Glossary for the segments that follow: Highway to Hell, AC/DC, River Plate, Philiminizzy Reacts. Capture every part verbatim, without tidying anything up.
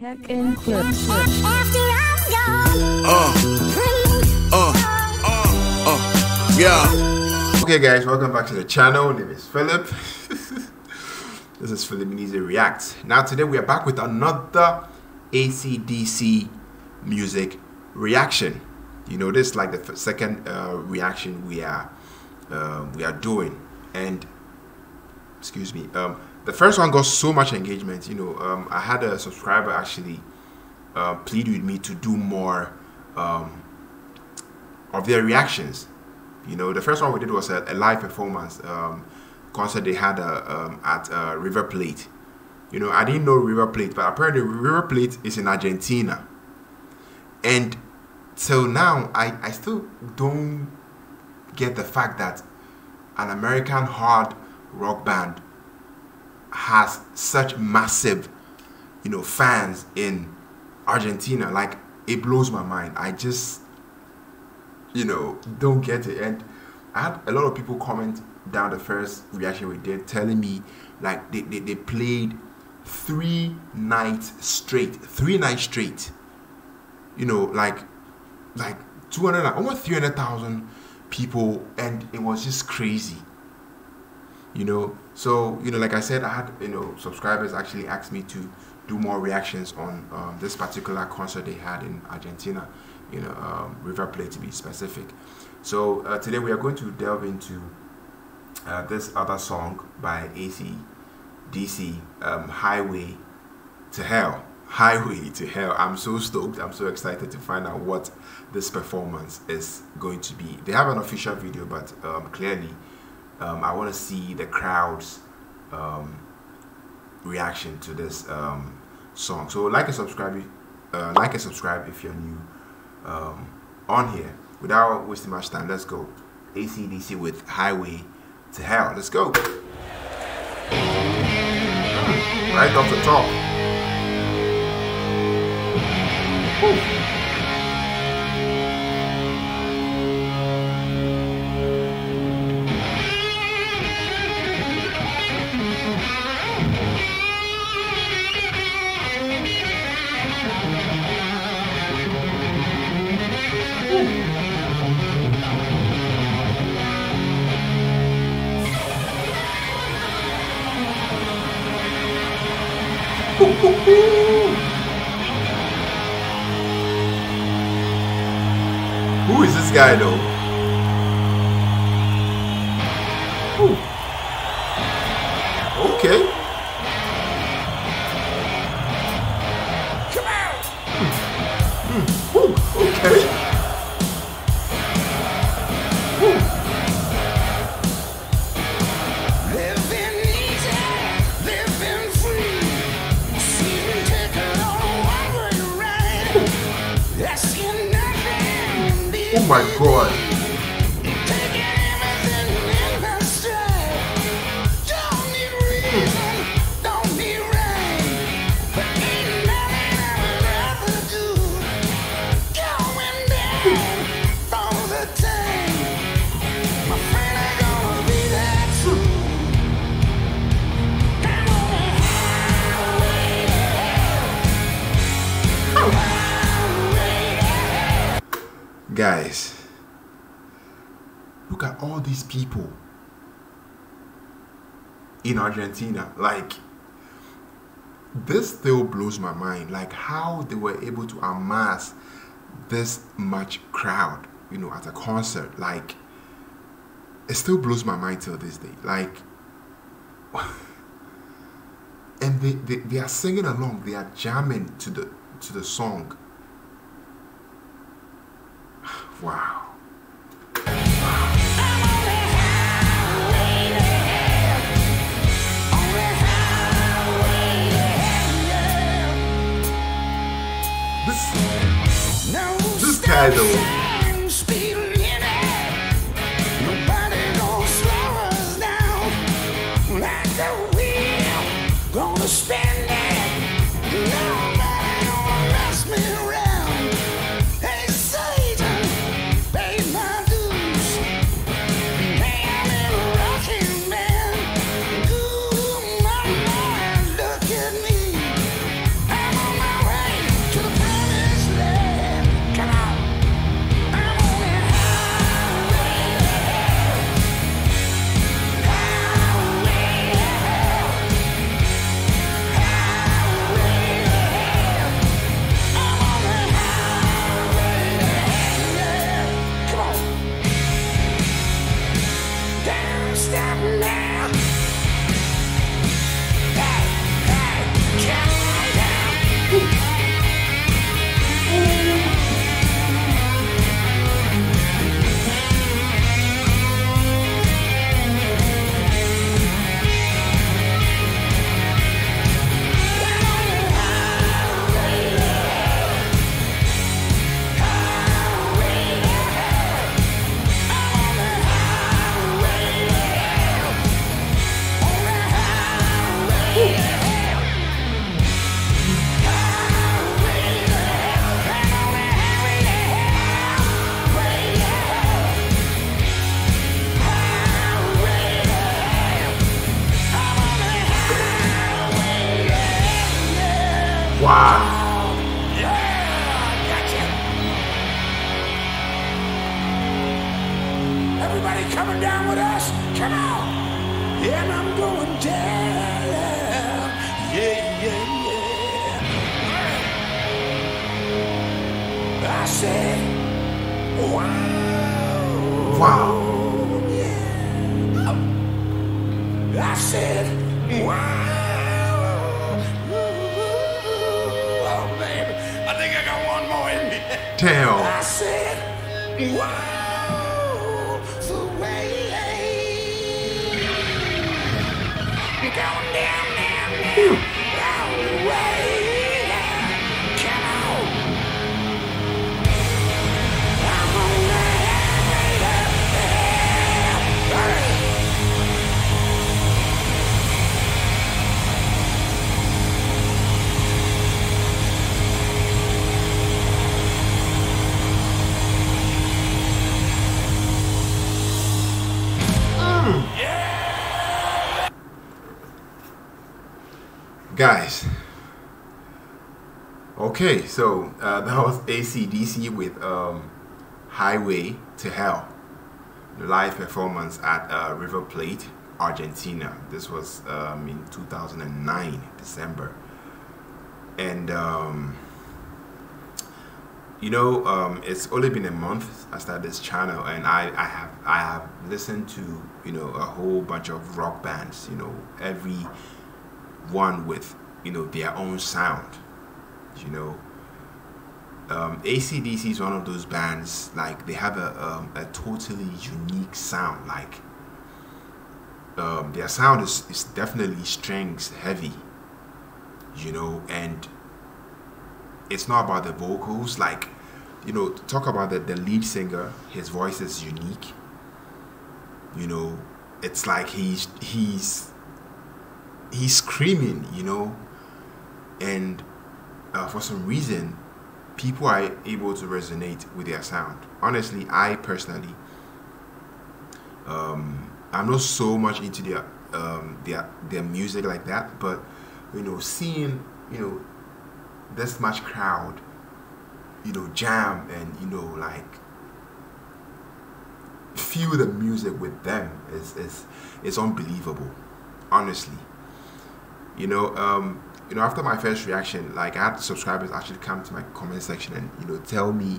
Tech and clips. After I'm gone. Uh, uh, uh, uh, yeah. Okay, guys, welcome back to the channel. My name is Philip. This is Philiminizzy Reacts. Now, today we are back with another A C D C music reaction. You know, this is like the second uh, reaction we are uh, we are doing, and excuse me. Um, The first one got so much engagement, you know, um, I had a subscriber actually uh, plead with me to do more um, of their reactions. You know, the first one we did was a, a live performance um, concert they had uh, um, at uh, River Plate. You know, I didn't know River Plate, but apparently River Plate is in Argentina. And till now, I, I still don't get the fact that an American hard rock band has such massive, you know, fans in Argentina. Like, it blows my mind. I just, you know, don't get it. And I had a lot of people comment down the first reaction we did, telling me like they, they, they played three nights straight, three nights straight, you know, like like two hundred, almost three hundred thousand people, and it was just crazy. You know, so, you know, like I said, I had, you know, subscribers actually asked me to do more reactions on um, this particular concert they had in Argentina, you know, um, River Plate to be specific. So uh, today we are going to delve into uh, this other song by A C D C, um, Highway to Hell. Highway to Hell. I'm so stoked. I'm so excited to find out what this performance is going to be. They have an official video, but um, clearly, Um, I want to see the crowd's um, reaction to this um, song. So like and subscribe, uh, like and subscribe if you're new um, on here. Without wasting much time, let's go. A C D C with Highway to Hell. Let's go. Right off the top. Woo. Who is this guy though? Ooh. Okay. Come out. Mm. Mm. Ooh. Okay. Ooh. Living easy, living free. Season ticket on a one-way ride. Asking nothing. Oh my God. Don't need reason, don't need rain. But ain't nothing I'd rather do. Going down all the time. My friend, I'm gonna be that true. I'm on a highway to hell. Oh. Guys, look at all these people in Argentina. Like, this still blows my mind, like how they were able to amass this much crowd, you know, at a concert. Like, it still blows my mind till this day. Like, and they, they, they are singing along, they are jamming to the to the song. Wow. This, this guy though. Everybody coming down with us. Come on. And I'm going down. Yeah, yeah, yeah. I said, wow. Wow. Yeah. I said, wow. Damn. I said, wow, the way going down, down, down, down the way, come on. I'm on the elevator, guys. Okay, so uh, that was A C D C with um, Highway to Hell, the live performance at uh, River Plate, Argentina. This was um, in two thousand nine, December. And um, you know, um, it's only been a month since I started this channel, and I, I have I have listened to, you know, a whole bunch of rock bands, you know, every one with, you know, their own sound, you know. um, A C D C is one of those bands, like, they have a, um, a totally unique sound. Like, um, their sound is, is definitely strings heavy, you know, and it's not about the vocals. Like, you know, talk about the, the lead singer, his voice is unique, you know. It's like he's he's he's screaming, you know, and uh, for some reason, people are able to resonate with their sound. Honestly, I personally, um, I'm not so much into their um, their their music like that, but you know, seeing, you know, this much crowd, you know, jam and, you know, like, feel the music with them is is is unbelievable, honestly. You know, um, you know, after my first reaction, like, I had subscribers actually come to my comment section and, you know, tell me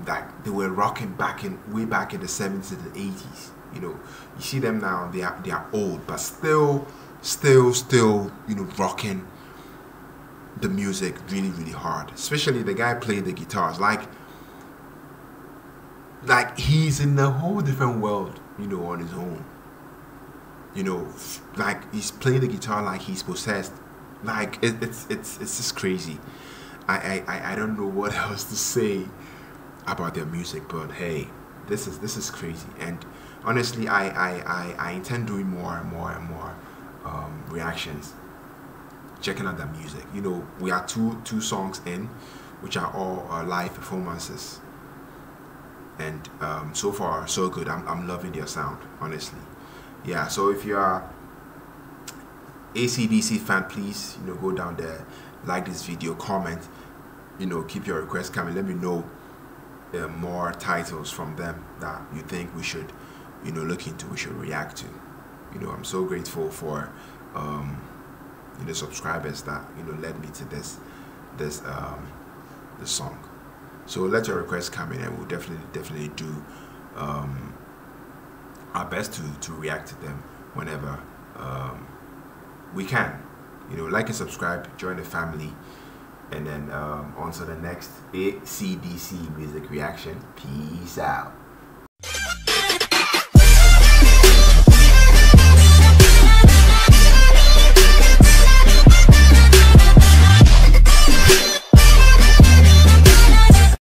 that they were rocking back in way back in the seventies and the eighties. You know, you see them now; they are they are old, but still, still, still, you know, rocking the music really, really hard. Especially the guy playing the guitars, like, like he's in a whole different world, you know, on his own. You know, like, he's playing the guitar like he's possessed. Like, it, it's it's it's just crazy. I, I I don't know what else to say about their music, but hey, this is this is crazy. And honestly, I I I, I intend doing more and more and more um, reactions, checking out their music. You know, we are two two songs in, which are all uh, live performances, and um, so far so good. I'm I'm loving their sound, honestly. Yeah, so if you are A C D C fan, please, you know, go down there, like this video, comment, you know, keep your requests coming. Let me know uh, more titles from them that you think we should, you know, look into, we should react to. You know, I'm so grateful for um, you know, subscribers that, you know, led me to this this um, this song. So let your requests come in, and we'll definitely definitely do. Um, our best to, to react to them whenever um, we can. You know, like and subscribe, join the family, and then um, on to the next A C D C music reaction. Peace out.